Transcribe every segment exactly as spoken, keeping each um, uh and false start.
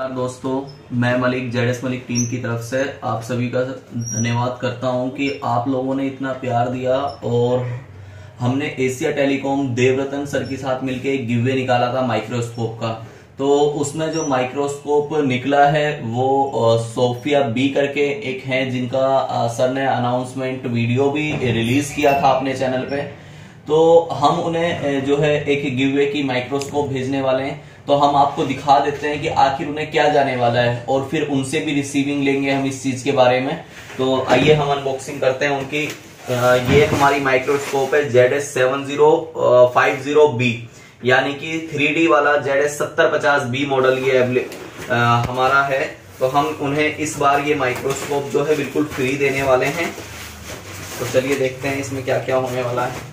दोस्तों, मैं Malik ZS Malik team की तरफ से आप सभी का धन्यवाद करता हूं कि आप लोगों ने इतना प्यार दिया और हमने एशिया टेलीकॉम देवरत्न सर के साथ मिलकर एक गिवअवे निकाला था माइक्रोस्कोप का। तो उसमें जो माइक्रोस्कोप निकला है वो सोफिया बी करके एक है, जिनका सर ने अनाउंसमेंट वीडियो भी रिलीज किया था अपने चैनल पे। तो हम उन्हें जो है एक गिवअवे की माइक्रोस्कोप भेजने वाले हैं, तो हम आपको दिखा देते हैं कि आखिर उन्हें क्या जाने वाला है और फिर उनसे भी रिसीविंग लेंगे हम इस चीज के बारे में। तो आइए हम अनबॉक्सिंग करते हैं उनकी। ये हमारी माइक्रोस्कोप है ZS seven zero five zero B, यानी कि थ्री डी वाला जेडएस सत्तर पचास बी मॉडल ये हमारा है। तो हम उन्हें इस बार ये माइक्रोस्कोप जो है बिल्कुल फ्री देने वाले हैं। तो चलिए देखते हैं इसमें क्या क्या होने वाला है।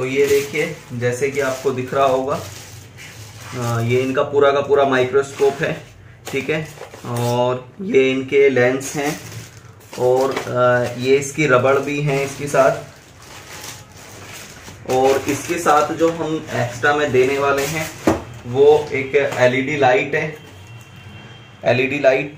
तो ये देखिए, जैसे कि आपको दिख रहा होगा आ, ये इनका पूरा का पूरा माइक्रोस्कोप है, ठीक है। और ये इनके लेंस हैं और आ, ये इसकी रबड़ भी हैं इसके साथ। और इसके साथ जो हम एक्स्ट्रा में देने वाले हैं वो एक एलईडी लाइट है, एलईडी लाइट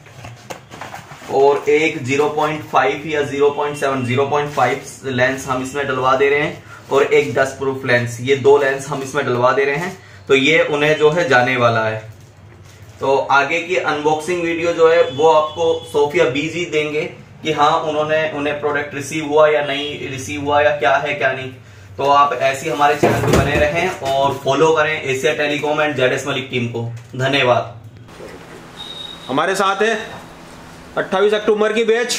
और एक ज़ीरो पॉइंट फाइव या zero point seven zero point five lens हम इसमें डलवा दे रहे हैं और एक डस्ट प्रूफ लेंस, ये दो लेंस हम इसमें डलवा दे रहे हैं। तो ये उन्हें जो है जाने वाला है। तो आगे की अनबॉक्सिंग वीडियो जो है वो आपको सोफिया बीजी देंगे कि हाँ उन्होंने उन्हें प्रोडक्ट रिसीव हुआ या नहीं रिसीव हुआ या क्या है क्या नहीं। तो आप ऐसी हमारे चैनल पर बने रहें और फॉलो करें Asia telecom and ZS Malik team को। धन्यवाद। हमारे साथ है अट्ठाईस अक्टूबर की बैच,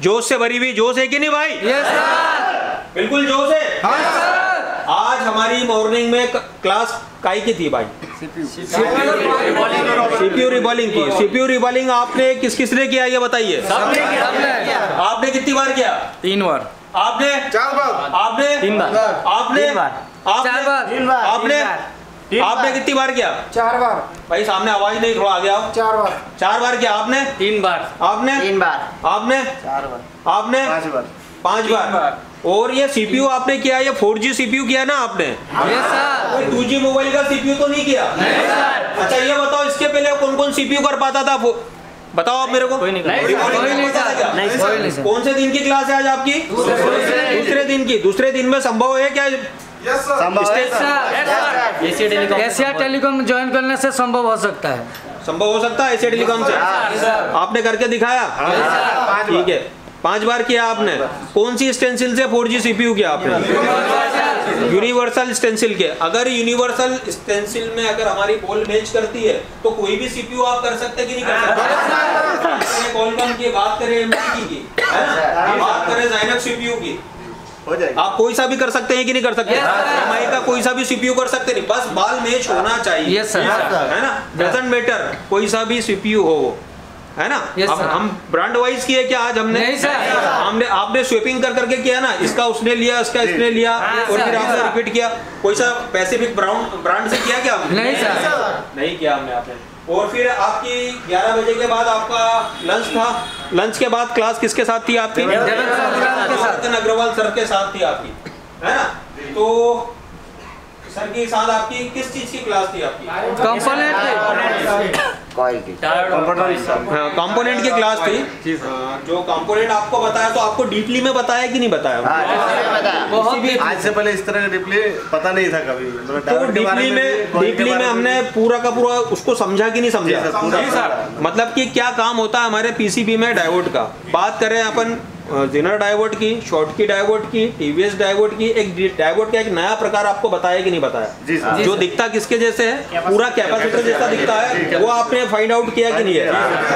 जोश से भरी हुई। जोश है कि नहीं भाई? यस सर, बिल्कुल जोश है। हाँ सर, आज हमारी मॉर्निंग में क्लास काई की थी भाई? सीपीयू रिबॉलिंग की। सीपीयू रिबॉलिंग आपने किस किसने किया ये बताइए? आपने कितनी बार किया? तीन बार। आपने? चार बार। आपने? तीन बार। आपने? चार बार। आपने? आपने कितनी बार किया? चार बार। भाई सामने आवाज नहीं, थोड़ा आगे आओ। चार बार। चार बार किया आपने? तीन बार। आपने? तीन बार। आपने? चार बार। आपने? पांच बार। पांच बार। और ये सीपीयू आपने किया, ये फोर जी सीपीयू किया ना आपने? Yes sir. Two G mobile का सीपीयू तो नहीं किया? नहीं सर। अच्छा ये बताओ, इसके पहले कौन कौन सीपीयू कर पाता था बताओ आप मेरे को? कोई नहीं, नहीं, नहीं, नहीं सर। कौन से दिन की क्लास है आज आपकी? दूसरे दिन की। दूसरे दिन में संभव है क्या? Yes sir. Asia telecom join करने से संभव हो सकता है। संभव हो सकता है एशिया टेलीकॉम से? आपने करके दिखाया? ठीक है। पांच बार किया आपने। कौन सी स्टेंसिल से फोर जी सीपीयू किया आपने? यूनिवर्सल स्टेंसिल के। अगर यूनिवर्सल स्टेंसिल में अगर हमारी बॉल मैच करती है तो कोई भी सीपीयू आप कर सकते कि नहीं कर सकते? कॉल कम की बात करें, एमडी की बात करें, जाइनक सीपीयू की, हो जाएगा। आप कोई सा भी कर सकते हैं कि नहीं कर सकते? एमआई का कोई सा भी सीपीयू कर सकते? नहीं, बस बाल मैच होना चाहिए, है ना? डजंट मैटर, कोई सा भी सीपीयू हो, है ना? yes, अब हम ब्रांड वाइज किए क्या आज हमने? नहीं सर। हमने आपने स्वेपिंग कर करके किया ना, इसका उसने लिया, इसका इसने लिया और फिर आपने रिपीट किया। कोई सा पैसिफिक ब्रांड ब्रांड से किया क्या हमने? नहीं सर, नहीं किया हमने आपने। और फिर आपकी ग्यारह बजे के बाद आपका लंच था। लंच के बाद क्लास किसके साथ थी आपकी? देवरत्न अग्रवाल सर के साथ थी आपकी, है ना? तो सर के साथ आपकी किस चीज की क्लास थी आपकी? कंपोनेंट कंपोनेंट की क्लास थी। जो कंपोनेंट आपको बताया तो आपको डीपली में बताया कि नहीं बताया? बताया। आज से पहले इस तरह का डीपली पता नहीं था कभी। तो डीपली में डीपली में हमने पूरा का पूरा उसको समझा कि नहीं समझा? मतलब कि क्या काम होता है हमारे पीसीबी में डायोड का। बात करें अपन जेनर डायोड की, शॉटकी डायोड की, टीवीएस डायोड की। एक डायोड का एक नया प्रकार आपको बताया कि नहीं बताया? जी सर। जो दिखता किसके जैसे है? पूरा कैपेसिटर जैसा दिखता है। वो आपने फाइंड आउट किया कि नहीं है?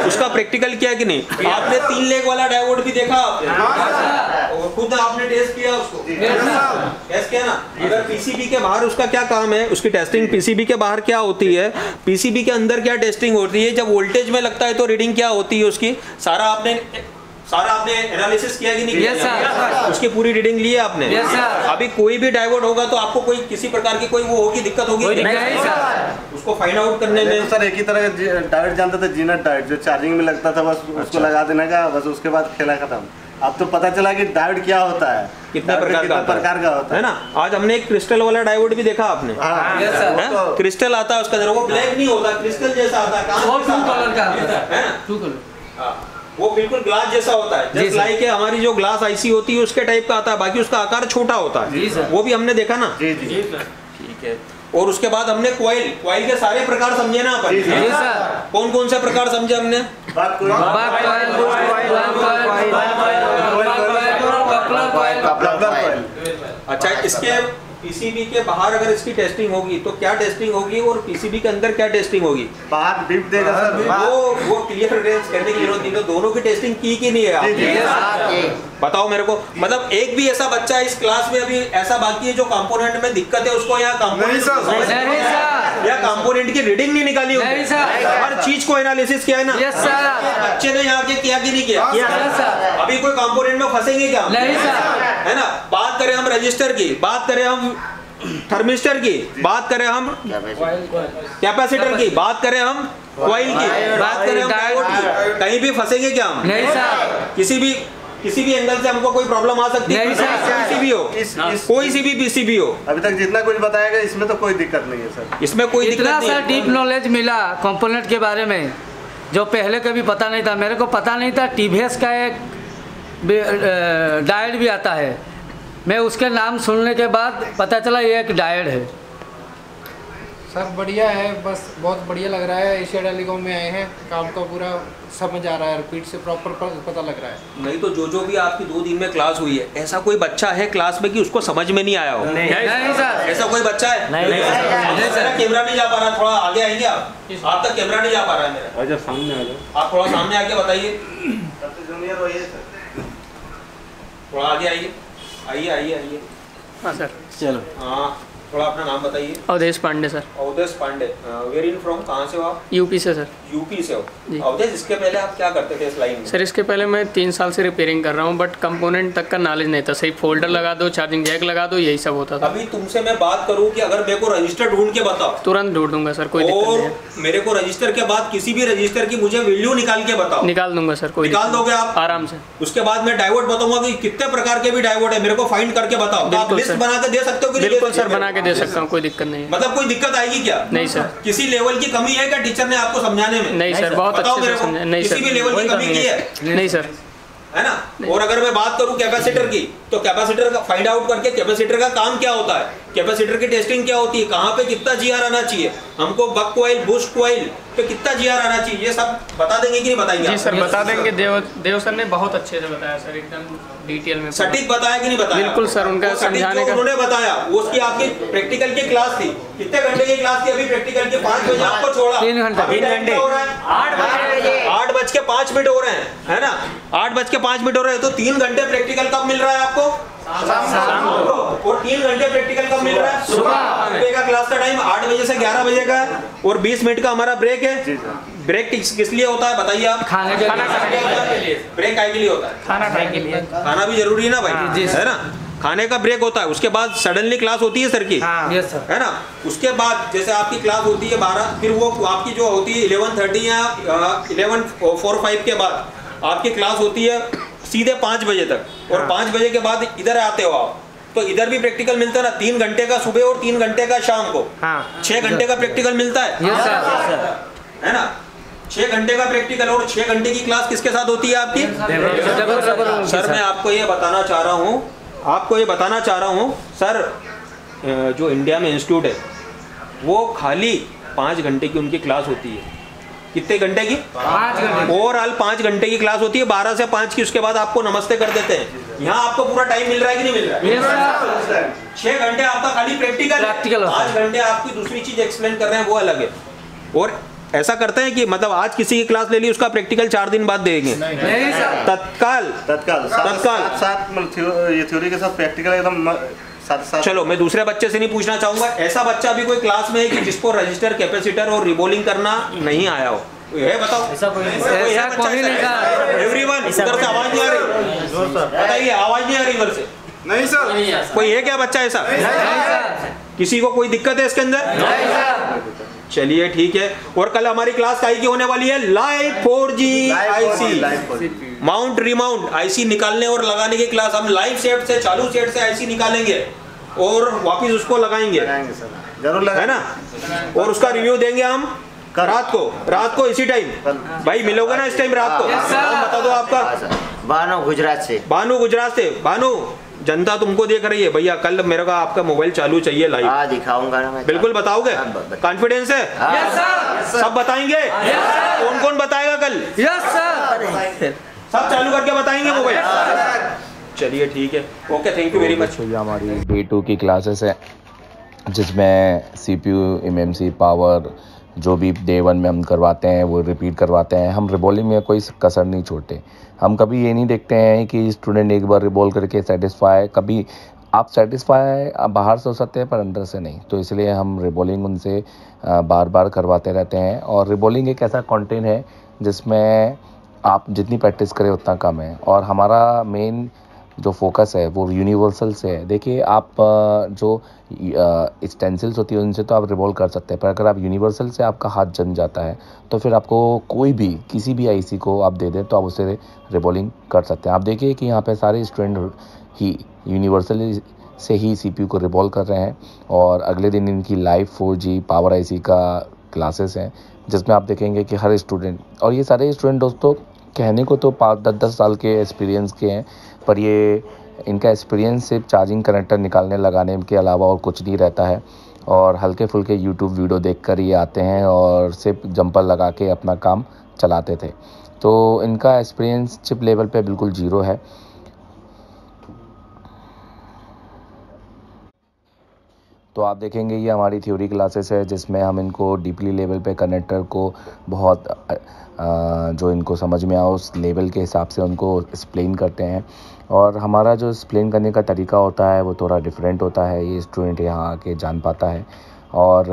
उसका प्रैक्टिकल किया कि नहीं? आपने तीन लेग वाला डायोड भी देखा और खुद आपने टेस्ट किया उसको? टेस्ट किया ना। अगर पीसीबी के बाहर उसका क्या काम है? उसकी टेस्टिंग पीसीबी के बाहर क्या होती है? पीसीबी के अंदर क्या टेस्टिंग होती है? जब वोल्टेज में लगता है तो रीडिंग क्या होती है उसकी? सारा आपने सारा आपने एनालिसिस किया कि नहीं yes, किया? उसकी पूरी रीडिंग ली है आपने? yes, अभी कोई भी डाइवर्ट होगा तो आपको कोई किसी प्रकार की कोई वो होगी दिक्कत होगी नहीं सर, उसको फाइंड आउट करने में सर एक ही तरह का डाइवर्ट जानते थे जीनट डाइवर्ट जो चार्जिंग में लगता था बस उसको लगा देने का बस उसके बाद खेला खत्म। अब तो पता चला कि डायोड क्या होता है, कितना प्रकार का प्रकार का होता है ना। आज हमने एक क्रिस्टल वाला डायोड भी देखा आपने। हाँ, यस सर। क्रिस्टल आता है उसका, वो ब्लैक नहीं होता, क्रिस्टल जैसा आता है, वो टू कलर का होता है ना, टू कलर, वो बिल्कुल ग्लास जैसा होता है, जस्ट लाइक हमारी जो ग्लास आईसी होती है उसके टाइप का आता है, बाकी उसका आकार छोटा होता है, वो भी हमने देखा ना। जी जी ठीक है। और उसके बाद हमने क्वाइल क्वाइल के सारे प्रकार समझे ना अपन, कौन कौन से प्रकार समझे हमने? अच्छा, इसके पीसीबी के बाहर अगर इसकी टेस्टिंग होगी तो क्या टेस्टिंग होगी और पीसीबी के अंदर क्या टेस्टिंग होगी? बाहर बीप देगा सर, वो वो क्लियर करने की जरूरत नहीं है, दोनों की टेस्टिंग की कि नहीं है आप बताओ मेरे को। मतलब एक भी ऐसा बच्चा इस क्लास में अभी ऐसा बाकी है जो कंपोनेंट में दिक्कत है उसको यहाँ कंपोनेंट या कंपोनेंट की रीडिंग नहीं निकाली होगी, हर चीज को एनालिसिस किया है ना बच्चे ने, यहाँ किया कि नहीं किया? अभी कोई कंपोनेंट में फंसेंगे क्या है ना? बात करें हम रजिस्टर की, बात करें हम थर्मिस्टर की, बात करें हम कैपेसिटर की, बात करें हम कॉइल की, बात करें हम डायोड की, कहीं भी फंसेंगे क्या हम? नहीं सर। किसी भी किसी भी एंगल से हमको कोई प्रॉब्लम आ सकती है, पीसीबी हो कोई सी भी पीसीबी हो। अभी तक जितना कुछ बताएगा इसमें तो कोई दिक्कत नहीं है सर, इसमें कोई इतना सर डीप नॉलेज मिला कंपोनेंट के बारे में जो पहले कभी पता नहीं था। मेरे को पता नहीं था टीवीएस का एक डायोड भी आता है, मैं उसके नाम सुनने के बाद पता चला ये एक डायोड है। सर बढ़िया है, बस बहुत बढ़िया लग रहा है, एशिया टेलीकॉम में आए हैं, काम का पूरा समझ आ रहा है, रिपीट से प्रॉपर पता लग रहा है। नहीं तो जो जो भी आपकी दो दिन में क्लास हुई है, ऐसा कोई बच्चा है क्लास में कि उसको समझ में नहीं आया हो? नहीं, नहीं सर, ऐसा कोई बच्चा है नहीं सर। कैमरा नहीं जा पा रहा, थोड़ा आगे आएंगे आप, आप तक कैमरा नहीं जा पा रहा है मेरा, और जब सामने आ जाओ आप थोड़ा सामने आके बताइए, थोड़ा आगे आइए, आइए आइए आइए। हाँ सर चलो। हाँ थोड़ा अपना नाम बताइए। Awadhesh Pandey sir. Awadhesh Pandey, where in from, कहाँ से हो आप? यूपी से सर। यूपी से हो अवधेश, इसके पहले आप क्या करते थे इस लाइन में? सर इसके पहले मैं तीन साल से रिपेयरिंग कर रहा हूँ, बट कंपोनेंट तक का नॉलेज नहीं था, सही फोल्डर लगा दो, चार्जिंग जैक लगा दो, यही सब होता था। अभी तुमसे मैं बात करूँ कि अगर मेरे को रजिस्टर ढूंढ के बताओ, तुरंत ढूंढ दूंगा सर, कोई दिक्कत नहीं है। मेरे को रजिस्टर के बाद किसी भी रजिस्टर की मुझे वैल्यू निकाल के बताओ, निकाल दूंगा सर, कोई निकाल दोगे आप आराम से। उसके बाद मैं डायवर्ट बताऊंगा कि कितने प्रकार के भी डायवर्ट है, मेरे को फाइंड करके बताओ, आप लिस्ट बना के दे सकते हो? बिल्कुल सर बना के दे सकता हूँ, कोई दिक्कत नहीं। मतलब कोई दिक्कत आएगी क्या? नहीं सर। किसी लेवल की कमी है क्या टीचर ने आपको समझाने में? नहीं सर, बहुत अच्छे से समझाया, नहीं सर किसी भी लेवल की कमी की है नहीं सर, है ना। और अगर मैं बात करूं कैपेसिटर की, तो कैपेसिटर का फाइंड आउट करके कैपेसिटर का काम क्या होता है, कैपेसिटर की टेस्टिंग क्या होती है, कहाँ पे कितना जीआर आना चाहिए, हमको बक कॉइल बूस्ट कॉइल पे कितना जीआर आना चाहिए, ये सब बता देंगे कि नहीं बताएंगे? जी सर बता देंगे, देव देव सर ने बहुत अच्छे से बताया सर, एकदम डिटेल में सटीक बताया कि नहीं बताया? बिल्कुल सर, उनका समझाने का उन्होंने बताया। उसकी आपकी प्रैक्टिकल की क्लास थी, कितने घंटे की क्लास थी? अभी प्रैक्टिकल के पाँच बजे आपको छोड़ा, तीन घंटा तीन घंटे हो रहा है, आठ बज के पाँच मिनट हो रहे हैं, है ना, आठ बज के पाँच मिनट हो रहे हैं, तो तीन घंटे प्रैक्टिकल कब मिल रहा है आपको? शाम को। और तीन घंटे प्रैक्टिकल कब मिल रहा है? सुबह। का क्लास का टाइम आठ बजे से ग्यारह बजे का है, और बीस मिनट का हमारा ब्रेक है। ब्रेक किस लिए होता है बताइए आप? खाने के लिए। ब्रेक आय के लिए होता है, खाना खाने के लिए, खाना भी जरूरी है ना भाई, है ना, खाने का ब्रेक होता है। उसके बाद सडनली क्लास होती है सर की, यस सर, है ना। उसके बाद जैसे आपकी क्लास होती है बारह, फिर वो आपकी जो होती है इलेवन थर्टी या इलेवन फोर फाइव के बाद आपकी क्लास होती है सीधे पाँच बजे तक, और पाँच बजे के बाद इधर आते हो आप, तो इधर भी प्रैक्टिकल मिलता है ना, तीन घंटे का सुबह और तीन घंटे का शाम को, छः घंटे का प्रैक्टिकल मिलता है, यस सर, है ना, छः घंटे का प्रैक्टिकल। और छः घंटे की क्लास किसके साथ होती है आपकी? सर मैं आपको ये बताना चाह रहा हूँ आपको ये बताना चाह रहा हूँ सर, जो इंडिया में इंस्टीट्यूट है वो खाली पाँच घंटे की उनकी क्लास होती है। कितने घंटे की? पाँच घंटे। ओवरऑल पाँच घंटे की क्लास होती है, बारह से पाँच की। उसके बाद आपको नमस्ते कर देते हैं। यहाँ आपको पूरा टाइम मिल रहा है कि नहीं मिल रहा है? छः घंटे आपका खाली प्रैक्टिकल, पाँच घंटे आपकी दूसरी चीज़ एक्सप्लेन कर रहे हैं, वो अलग है। और ऐसा करते हैं कि मतलब आज किसी की क्लास ले ली, उसका प्रैक्टिकल चार दिन बाद देंगे? नहीं सर, तत्काल तत्काल तत्काल साथ ये थ्योरी के साथ प्रैक्टिकल एकदम साथ साथ। चलो मैं दूसरे बच्चे से नहीं पूछना चाहूंगा, ऐसा बच्चा अभी कोई क्लास में है कि जिसको रजिस्टर कैपेसिटर और रिबोलिंग करना नहीं आया हो? है बताओ, ऐसा कोई ऐसा कोई नहीं था। एवरीवन इधर से आवाज नहीं आ रही, जोर से बताइए, आवाज नहीं आ रही इधर से। नहीं सर, कोई है क्या बच्चा ऐसा? नहीं सर। किसी को कोई दिक्कत है इसके अंदर? नहीं सर। चलिए ठीक है। और कल हमारी क्लास काई की होने वाली है? Live four G IC, mount remount IC निकालने और लगाने की क्लास। हम लाइव सेट से, चालू सेट से आईसी निकालेंगे और वापस उसको लगाएंगे, जरूर है ना। और उसका रिव्यू देंगे हम रात को, रात को इसी टाइम। भाई मिलोगे ना इस टाइम रात को? बता दो आपका भानु गुजरात से। भानु गुजरात से, भानु जनता तुमको देख रही है भैया। कल मेरे को आपका मोबाइल चालू चाहिए लाइव। हाँ दिखाऊंगा ना मैं। बिल्कुल बताओगे? कॉन्फिडेंस है? Yes sir. सब बताएंगे? Yes sir. कौन कौन बताएगा कल? यस सर, सब चालू करके बताएंगे मोबाइल। चलिए ठीक है, okay, thank you very much. हमारी डे टू की क्लासेस है जिसमें C P U, M M C, power, जो भी डे वन में हम करवाते हैं वो रिपीट करवाते हैं। हम रिबॉलिंग में कोई कसर नहीं छोड़ते। हम कभी ये नहीं देखते हैं कि स्टूडेंट एक बार रिबॉल करके सेटिस्फाई, कभी आप सेटिस्फाई आप बाहर से हो सकते हैं पर अंदर से नहीं, तो इसलिए हम रिबॉलिंग उनसे बार बार करवाते रहते हैं। और रिबॉलिंग एक ऐसा कंटेंट है जिसमें आप जितनी प्रैक्टिस करें उतना कम है, और हमारा मेन जो फोकस है वो यूनिवर्सल से है। देखिए आप जो स्टेंसिल्स होती है उनसे तो आप रिवॉल्व कर सकते हैं, पर अगर आप यूनिवर्सल से आपका हाथ जम जाता है तो फिर आपको कोई भी किसी भी आईसी को आप दे दें तो आप उसे रिवॉल्विंग कर सकते हैं। आप देखिए कि यहाँ पे सारे स्टूडेंट ही यूनिवर्सल से ही सीपीयू को रिवॉल्व कर रहे हैं। और अगले दिन इनकी live four G power IC का क्लासेस हैं जिसमें आप देखेंगे कि हर स्टूडेंट, और ये सारे स्टूडेंट दोस्तों कहने को तो पाँच दस दस साल के एक्सपीरियंस के हैं, पर ये इनका एक्सपीरियंस सिर्फ चार्जिंग कनेक्टर निकालने लगाने के अलावा और कुछ नहीं रहता है। और हल्के फुल्के यूट्यूब वीडियो देखकर ये आते हैं और सिर्फ जंपर लगा के अपना काम चलाते थे, तो इनका एक्सपीरियंस चिप लेवल पे बिल्कुल ज़ीरो है। तो आप देखेंगे ये हमारी थ्योरी क्लासेस है जिसमें हम इनको डीपली लेवल पे कनेक्टर को बहुत आ, जो इनको समझ में आओ उस लेवल के हिसाब से उनको एक्सप्लेन करते हैं। और हमारा जो एक्सप्लेन करने का तरीका होता है वो थोड़ा डिफरेंट होता है, ये स्टूडेंट यहाँ आके जान पाता है। और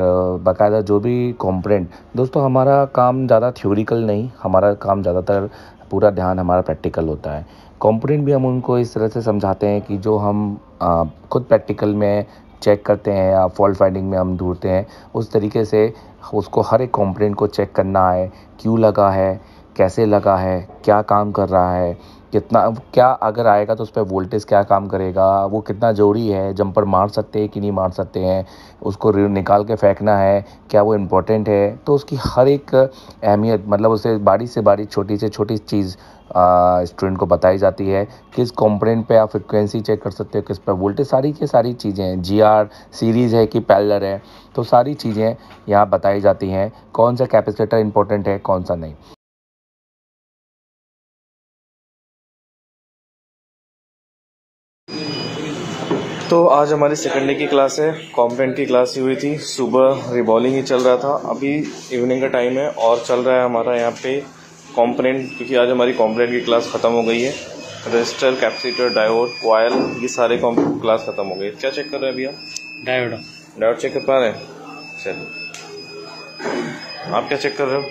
बाकायदा जो भी कॉम्पोनेंट, दोस्तों हमारा काम ज़्यादा थ्योरिकल नहीं, हमारा काम ज़्यादातर पूरा ध्यान हमारा प्रैक्टिकल होता है। कॉम्पोनेंट भी हम उनको इस तरह से समझाते हैं कि जो हम आ, खुद प्रैक्टिकल में चेक करते हैं या फॉल्ट फाइंडिंग में हम ढूंढते हैं, उस तरीके से उसको हर एक कंपोनेंट को चेक करना है, क्यों लगा है, कैसे लगा है, क्या काम कर रहा है, कितना क्या अगर आएगा तो उस पर वोल्टेज क्या काम करेगा, वो कितना ज़रूरी है, जंपर मार सकते हैं कि नहीं मार सकते हैं, उसको निकाल के फेंकना है, क्या वो इम्पोर्टेंट है। तो उसकी हर एक अहमियत, मतलब उसे बारीक से बारीक, छोटी से छोटी चीज़ स्टूडेंट को बताई जाती है। किस कंपोनेंट पे आप फ्रिक्वेंसी चेक कर सकते हो, किस पर वोल्टेज, सारी की सारी चीज़ें हैं, जी आर सीरीज़ है कि पैरेलल है, तो सारी चीज़ें यहाँ बताई जाती हैं। कौन सा कैपेसिटर इंपॉर्टेंट है, कौन सा नहीं। तो आज हमारी सेकेंड डे की क्लास है, कॉम्पोनेंट की क्लास ही हुई थी। सुबह रिबॉलिंग ही चल रहा था, अभी इवनिंग का टाइम है और चल रहा है हमारा यहाँ पे कॉम्पोनेंट, क्योंकि आज हमारी कॉम्पोनेंट की क्लास ख़त्म हो गई है। रजिस्टर, कैपेसिटर, डायोड, कॉयल, ये सारे क्लास ख़त्म हो गई। क्या चेक कर रहे हैं अभी आप? डायोड। डायोड चेक कर पा रहे हैं? चलिए, आप क्या चेक कर रहे हो?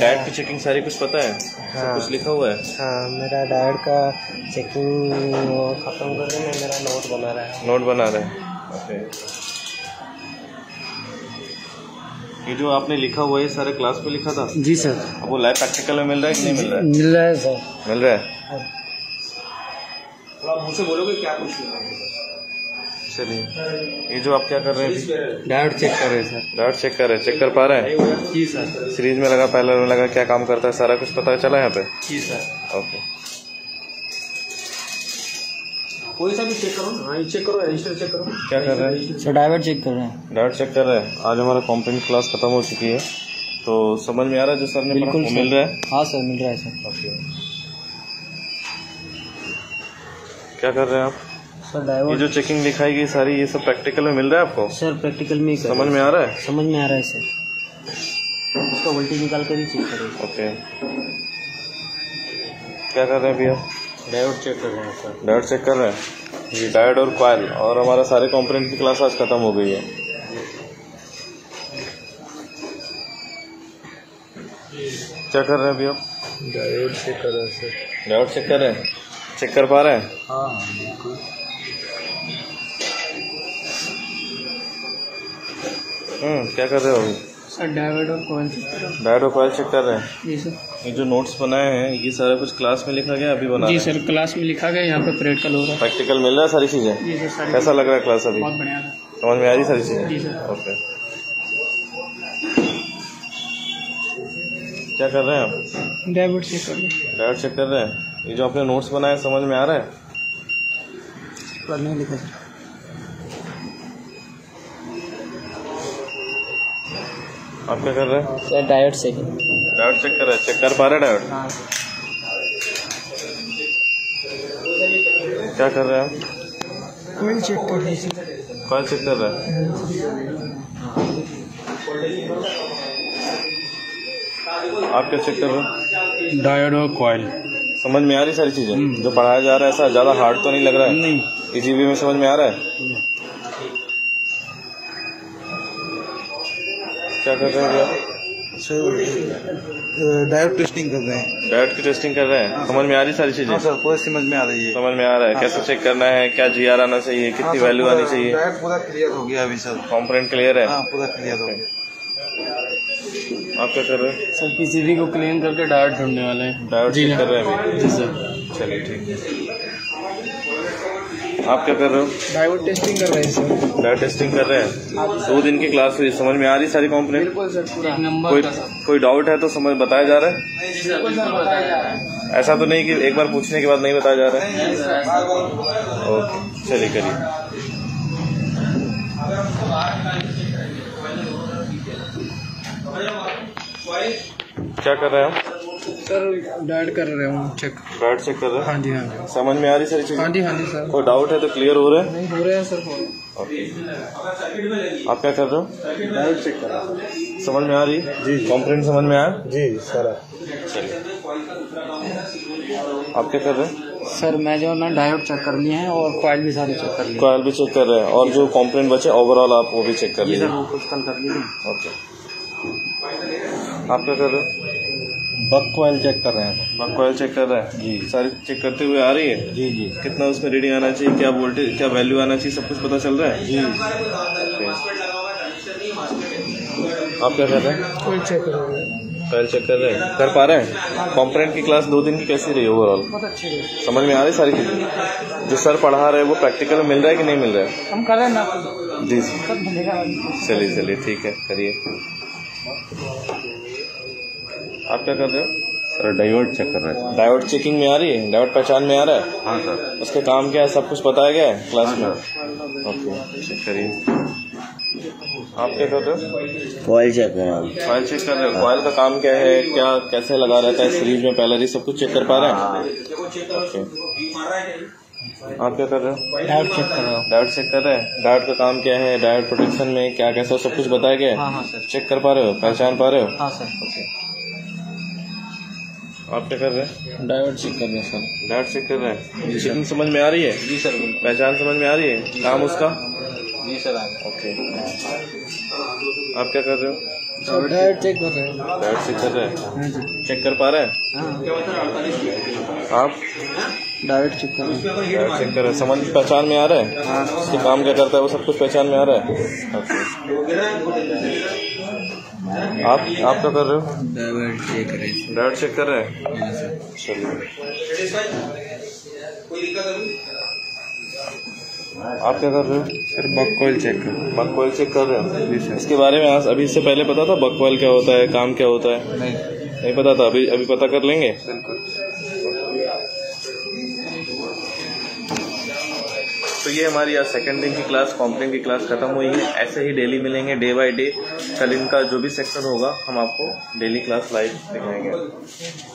डायोड की चेकिंग सारी कुछ पता है? हाँ, कुछ लिखा हुआ है? हाँ, मेरा डायोड का चेकिंग ख़त्म कर रहे हैं, मेरा नोट बना रहा है। नोट बना रहे हैं? ये जो आपने लिखा हुआ है सारे क्लास पे लिखा था? जी सर। अब वो लाइव प्रैक्टिकल में मिल रहा है कि नहीं मिल रहा है? मिल रहा है सर। मिल रहा है। तो आप मुझसे बोलोगे क्या कुछ? चलिए, ये जो आप क्या कर रहे हैं? डायोड चेक कर रहे हैं सर। डायोड चेक कर रहे हैं? चेक कर पा रहे हैं? जी सर। सीरीज में लगा, पैरेलल में लगा, क्या काम करता है, सारा कुछ पता चला यहाँ पे? जी सर। ओके, कोई सा भी चेक करो ना। हाँ, चेक करो, रजिस्टर चेक करो। क्या कर रहे हैं सर? डायोड चेक कर रहे हैं। डायोड चेक कर रहे हैं। आज हमारा कॉम्पोनेंट क्लास खत्म हो चुकी है, तो समझ में आ रहा है जो सर ने पढ़ा वो मिल रहा है? हाँ सर, मिल रहा है सर। ओके, क्या कर रहे हैं आप सर? डायोड। ये जो चेकिंग लिखाई गई सारी, ये सब प्रैक्टिकल में मिल रहा है आपको? सर प्रैक्टिकल में समझ में आ रहा है? समझ में आ रहा है सर। उसका वोल्टेज निकाल कर ही चेक करें। ओके, क्या कर रहे हैं भैया? डायोड चेक कर रहे हैं सर। डायोड चेक कर रहे हैं जी। डायोड और कॉइल, और हमारा सारे कंपोनेंट की क्लास आज खत्म हो गई है। क्या कर रहे हैं अभी आप? डायोड चेक कर रहे हैं सर। डायोड चेक कर रहे हैं? चेक कर पा रहे हैं? हाँ बिल्कुल। हम्म क्या कर रहे हो अभी सर? डायोड और कॉइल चेक कर रहे हैं। डायोड और कॉइल चेक कर रहे हैं? जी सर। ये जो नोट्स बनाए हैं ये सारा कुछ क्लास में लिखा गया अभी बना? जी सर, क्लास में लिखा गया, यहाँ पे प्रैक्टिकल हो रहा है। प्रैक्टिकल मिल रहा है सारी चीज़ें? जी सर। कैसा लग रहा है क्लास अभी? बहुत बढ़िया। समझ में आ रही सारी चीज़ें? जी सर। ओके, क्या कर रहे हैं आप? डायोड चेक कर रहे हैं। डायोड चेक कर रहे हैं। ये जो आपने नोट्स बनाए समझ में आ रहा है? पढ़ने लिखा सर। आप क्या कर रहे हैं sir? Diode check. Diode check कर रहे हैं? चेक कर पा रहे हैं डायोड? हाँ। क्या कर रहे हैं आप? कॉइल चेक कर रहे हैं। कॉइल चेक कर रहे हैं। आप क्या चेक कर रहे हो? डायोड और कॉइल। समझ में आ रही सारी चीजें जो पढ़ाया जा रहा है? ऐसा ज्यादा हार्ड तो नहीं लग रहा है? नहीं। इजी वे में समझ में आ रहा है? क्या कर रहे हैं आप? सर डायोड टेस्टिंग कर रहे हैं। डायोड की टेस्टिंग कर रहे हैं? समझ में आ रही सारी चीजें? हाँ सर, पूरी समझ में आ रही है। समझ में आ रहा है कैसे चेक करना है, क्या जी आर आना चाहिए, कितनी वैल्यू आनी चाहिए? डायोड पूरा क्लियर हो गया अभी सर। कॉम्पोनेंट क्लियर है? पूरा क्लियर हो गया। आप क्या कर रहे हैं सर? पीसीबी को क्लीन करके डायोड ढूंढने वाले हैं। डायोड चेक कर रहे हैं अभी? जी सर। चलिए ठीक है। आप क्या कर रहे हो? डायोड टेस्टिंग कर रहे हैं सर। डायोड टेस्टिंग कर रहे हैं। दो दिन की क्लास हुई, समझ में आ रही सारी कंपनी? बिल्कुल सर, पूरा नंबर। कोई डाउट है तो समझ बताया जा रहा है? ऐसा तो नहीं कि एक बार पूछने के बाद नहीं बताया जा रहा है? ओके चलिए करिए। क्या कर रहे हैं हम? सर डायट कर रहे हूँ। चेक डायट चेक कर रहे हैं? हाँ जी हाँ जी। समझ में आ रही सारी चीज़ें? हाँ जी हाँ जी सर। कोई डाउट है तो क्लियर हो रहा है? नहीं हो रहे हैं सर। ओके, आप क्या कर रहे हो? डायट चेक कर रहे हैं। समझ में आ रही? जी। कॉम्प्रेंट समझ में आया? जी सर। चलिए, आप क्या कर रहे हैं? सर मैं जो ना डायोड चेक कर लिए हैं और कॉइल भी सारी चेक कर लिए। कॉइल भी चेक कर रहे हैं और जो कॉम्पोनेंट बचे ओवरऑल आप वो भी चेक कर लीजिए। कुछ कल कर लीजिए। ओके, आप क्या कर रहे हो? बक कॉइल चेक कर रहे हैं। बक कॉइल चेक कर रहे हैं? जी। सारी चेक करते हुए आ रही है? जी जी। कितना उसमें रीडिंग आना चाहिए, क्या वोल्टेज क्या वैल्यू आना चाहिए, सब कुछ पता चल रहा है? जी। आप क्या कर रहे हैं? कॉइल चेक कर रहे हैं। कॉइल चेक कर रहे हैं। कर पा रहे हैं? कॉम्पोनेंट की क्लास दो दिन की कैसी रही ओवरऑल? बहुत अच्छी रही। समझ में आ रही सारी चीजें जो सर पढ़ा रहे हैं वो प्रैक्टिकल में मिल रहा है कि नहीं मिल रहा है? हम कर रहे हैं ना। जी सर। चलिए चलिए ठीक है, करिए। आप क्या कर रहे हो? सर डायोड चेक कर रहे हैं। डायोड चेकिंग में आ रही है? डायोड पहचान में आ रहा है? हाँ सर। उसका काम क्या है, सब कुछ बताया गया है क्लास में? ओके चेक करिए। आप क्या कर रहे हो? कॉइल चेक कर रहे हैं। कॉइल चेक कर रहे हो? कॉइल का काम क्या है, क्या कैसे लगा रहता है सीरीज में, पहले ही सब कुछ चेक कर पा रहे हैं? आप क्या कर रहे हो? डायोड चेक कर रहे हो। डायोड चेक कर रहे हैं। डायोड का काम क्या है, डायोड प्रोटेक्शन में क्या कैसा सब कुछ बताया गया है? हाँ हाँ सर। चेक कर पा रहे हो, पहचान पा रहे हो? हाँ सर। आप क्या कर रहे हैं? डायोड चेक कर रहे हैं सर। डायोड चेक कर रहे हैं। चेकिंग समझ में आ रही है? जी सर। पहचान समझ में आ रही है, काम उसका? जी सर। ओके, आप क्या कर रहे हो? डायोड चेक कर रहे हैं। डायोड चेक कर रहे हैं। चेक कर पा रहे हैं आप? डायोड चेक कर रहे हैं। डायोड चेक कर रहे हैं। समझ पहचान में आ रहा है? हाँ। उसके काम क्या करता है वो सब कुछ पहचान में आ रहा है? आप आप क्या कर रहे हो? डायोड चेक कर रहे हैं। डायोड चेक कर रहे हैं। चलिए, आप क्या कर रहे हो? सर बक कॉइल चेक कर। बक कॉइल चेक कर रहे हो? इसके बारे में आज अभी इससे पहले पता था बक कॉइल क्या होता है, काम क्या होता है? नहीं नहीं पता था। अभी अभी पता कर लेंगे। तो ये हमारी आज सेकंड दिन की क्लास कॉम्प्लेन की क्लास खत्म हुई है। ऐसे ही डेली मिलेंगे डे बाय डे। कल इनका जो भी सेक्शन होगा हम आपको डेली क्लास लाइव दिखाएंगे।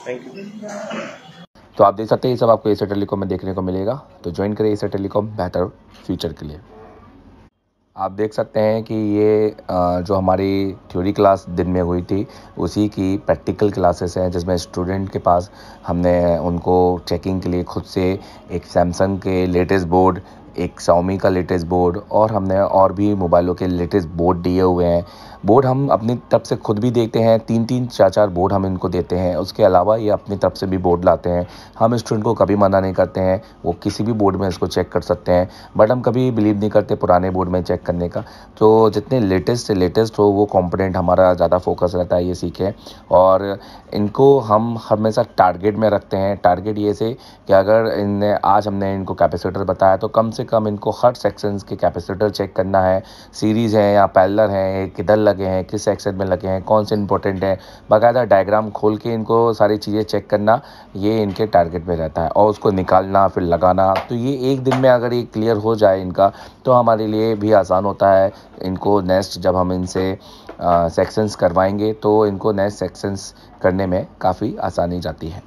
Thank you. तो आप देख सकते हैं ये सब आपको एशिया टेलीकॉम में देखने को मिलेगा। तो ज्वाइन करें एशिया टेलीकॉम बेहतर फ्यूचर के लिए। आप देख सकते हैं कि ये जो हमारी थ्योरी क्लास दिन में हुई थी उसी की प्रैक्टिकल क्लासेस हैं, जिसमें स्टूडेंट के पास हमने उनको चेकिंग के लिए खुद से एक सैमसंग के लेटेस्ट बोर्ड एक Xiaomi का लेटेस्ट बोर्ड और हमने और भी मोबाइलों के लेटेस्ट बोर्ड दिए हुए हैं। बोर्ड हम अपनी तरफ से खुद भी देखते हैं, तीन तीन चार चार बोर्ड हम इनको देते हैं। उसके अलावा ये अपनी तरफ से भी बोर्ड लाते हैं। हम स्टूडेंट को कभी मना नहीं करते हैं, वो किसी भी बोर्ड में इसको चेक कर सकते हैं, बट हम कभी बिलीव नहीं करते पुराने बोर्ड में चेक करने का। तो जितने लेटेस्ट से लेटेस्ट हो वो कॉम्पोनेंट हमारा ज़्यादा फोकस रहता है ये सीखे। और इनको हम हमेशा टारगेट में रखते हैं। टारगेट ये से कि अगर इनने आज हमने इनको कैपेसिटर बताया तो कम से कम इनको हर सेक्शंस के कैपेसिटर चेक करना है, सीरीज़ हैं या पैरेलल हैं, किधर लगे हैं, किस सेक्शन में लगे हैं, कौन से इंपॉर्टेंट हैं, बाकायदा डायग्राम खोल के इनको सारी चीज़ें चेक करना, ये इनके टारगेट में रहता है। और उसको निकालना फिर लगाना, तो ये एक दिन में अगर ये क्लियर हो जाए इनका तो हमारे लिए भी आसान होता है। इनको नेक्स्ट जब हम इनसे सेक्शंस करवाएंगे तो इनको नेक्स्ट सेक्शंस करने में काफ़ी आसानी जाती है।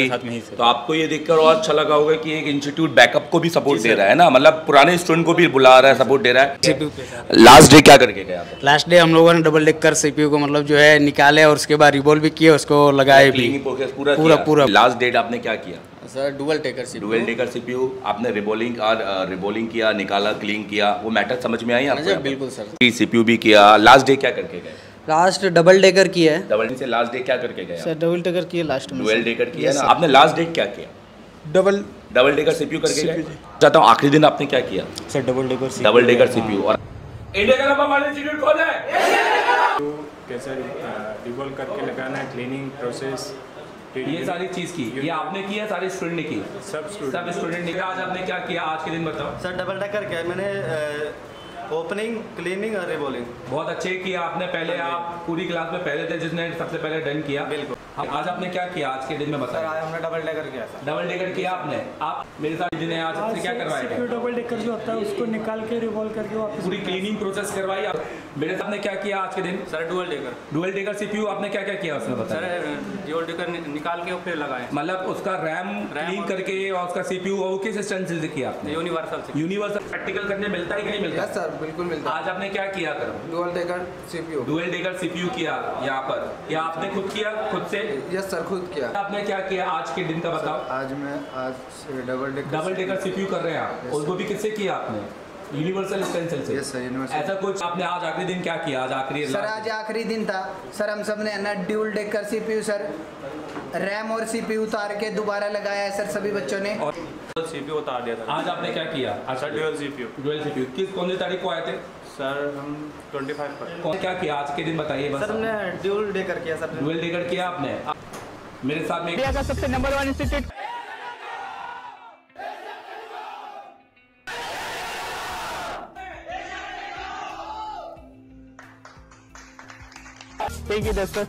साथ में ही तो आपको ये देखकर और अच्छा लगा होगा कि एक इंस्टीट्यूट बैकअप को भी सपोर्ट दे रहा है ना, मतलब पुराने स्टूडेंट को भी बुला रहा है, सपोर्ट दे रहा है। लास्ट डे क्या करके गया? लास्ट डे हम लोगों ने डबल लेग कर सीपीयू को मतलब जो है निकाले और उसके बाद रिवॉल्व भी किए, उसको लगाए भी पूरा पूरा पूरा। लास्ट डेट आपने क्या किया sir? Dual taker CPU. Dual taker CPU आपने रिबोलिंग और रिबोलिंग किया, निकाला, क्लीन किया, वो मैटर समझ में आई आपको? बिल्कुल सर। सीपीयू भी किया। लास्ट डे क्या करके गए? लास्ट डबल डेकर किया है। डबल से लास्ट डे क्या करके गया सर? डबल डेकर किया लास्ट में। डबल डेकर किया ना आपने। लास्ट डे क्या किया? डबल डबल डेकर सीपीयू करके गए। चाहता हूँ आखिरी दिन आपने क्या किया sir? Double decker double decker CPU. और इंडिया का नंबर वन इंस्टीट्यूट कौन है? तो कैसे रिवॉल्व करके लगाना है, क्लीनिंग प्रोसेस, ये सारी चीज़ की ये आपने की है, सारे स्टूडेंट ने की, सब सब स्टूडेंट ने। आज आपने क्या किया आज के दिन बताओ सर? डबल डेकर किया मैंने, ओपनिंग, क्लीनिंग और रिबॉलिंग। बहुत अच्छे किया आपने। पहले आप पूरी क्लास में पहले थे जिसने सबसे पहले डन किया। बिल्कुल। आज आपने क्या किया आज के दिन में बताया? हमने डबल डेकर किया। डबल डेकर किया आपने। आप मेरे साथ जिन्हें आज आपसे क्या करवाया? डबल डेकर जो होता है उसको निकाल के रिवॉल्व करके वापस पूरी क्लीनिंग प्रोसेस करवाई। मेरे साथ ने क्या किया आज के दिन sir? Dual decker. Dual decker CPU आपने क्या क्या किया उसमें बताया सर? डुअल डेकर निकाल के फिर लगाए, मतलब उसका रैम रैम करके और उसका सीपीयू। और किस इंस्टेंस से किया आपने? यूनिवर्सल से। यूनिवर्सल प्रैक्टिकल करने मिलता है कि नहीं मिलता सर? बिल्कुल मिलता। आज आपने क्या किया करो? Dual decker CPU. Dual decker CPU किया यहाँ पर। या आपने खुद किया खुद से? यस सर खुद किया। आपने क्या किया आज के दिन का बताओ? आज मैं आज double decker double decker CPU कर रहे हैं आप। उसको भी किससे किया आपने? यूनिवर्सल स्टेंसिल से। Yes sir universal. ऐसा कुछ आपने आज आखिरी दिन क्या किया? आज आखिरी सर आज आखिरी दिन था सर। हम सब ने ना dual decker CPU sir, RAM और सीपीयू उतार के दोबारा लगाया है सर सभी बच्चों ने, और सीपीयू उतार दिया था। आज आपने क्या किया? अच्छा डुअल सीपीयू। डुअल सीपीयू किस कौन सी तारीख को आए थे सर? हम पच्चीस पर। कौन क्या किया आज के दिन बताइए बस? सर हमने डुअल डेकर किया सर। डुअल डेकर किया आपने। मेरे साथ में इंडिया का सबसे number one institute Dev sir.